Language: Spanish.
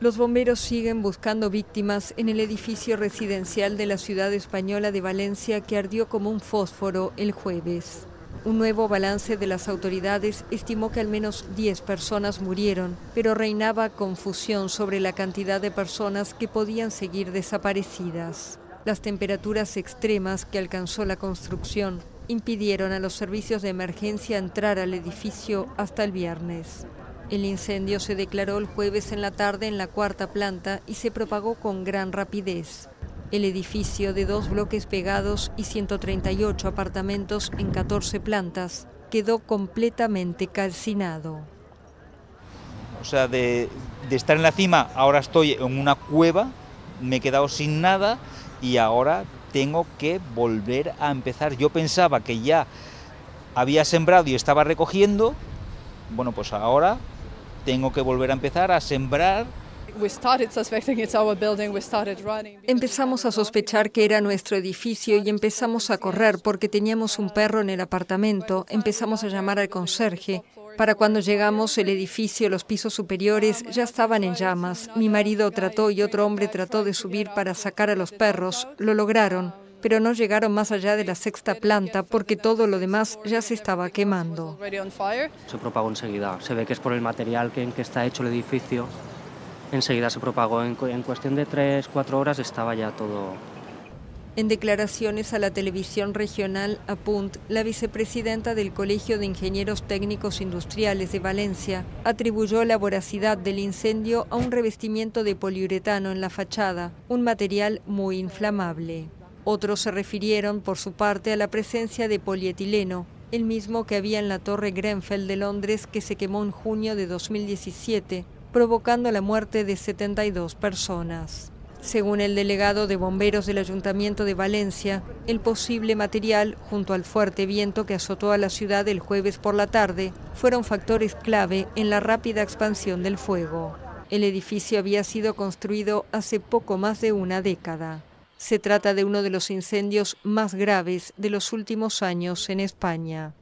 Los bomberos siguen buscando víctimas en el edificio residencial de la ciudad española de Valencia, que ardió como un fósforo el jueves. Un nuevo balance de las autoridades estimó que al menos 10 personas murieron, pero reinaba confusión sobre la cantidad de personas que podían seguir desaparecidas. Las temperaturas extremas que alcanzó la construcción impidieron a los servicios de emergencia entrar al edificio hasta el viernes. El incendio se declaró el jueves en la tarde en la cuarta planta y se propagó con gran rapidez. El edificio, de 2 bloques pegados y 138 apartamentos en 14 plantas, quedó completamente calcinado. O sea, de estar en la cima, ahora estoy en una cueva, me he quedado sin nada y ahora tengo que volver a empezar. Yo pensaba que ya había sembrado y estaba recogiendo. Bueno, pues ahora tengo que volver a empezar a sembrar. Empezamos a sospechar que era nuestro edificio y empezamos a correr porque teníamos un perro en el apartamento. Empezamos a llamar al conserje. Para cuando llegamos, el edificio, los pisos superiores ya estaban en llamas. Mi marido trató y otro hombre trató de subir para sacar a los perros. Lo lograron, pero no llegaron más allá de la 6ª planta porque todo lo demás ya se estaba quemando. Se propagó enseguida. Se ve que es por el material en que está hecho el edificio. Enseguida se propagó. En cuestión de 3-4 horas estaba ya todo. En declaraciones a la televisión regional Apunt, la vicepresidenta del Colegio de Ingenieros Técnicos Industriales de Valencia atribuyó la voracidad del incendio a un revestimiento de poliuretano en la fachada, un material muy inflamable. Otros se refirieron, por su parte, a la presencia de polietileno, el mismo que había en la Torre Grenfell de Londres, que se quemó en junio de 2017, provocando la muerte de 72 personas. Según el delegado de bomberos del Ayuntamiento de Valencia, el posible material, junto al fuerte viento que azotó a la ciudad el jueves por la tarde, fueron factores clave en la rápida expansión del fuego. El edificio había sido construido hace poco más de una década. Se trata de uno de los incendios más graves de los últimos años en España.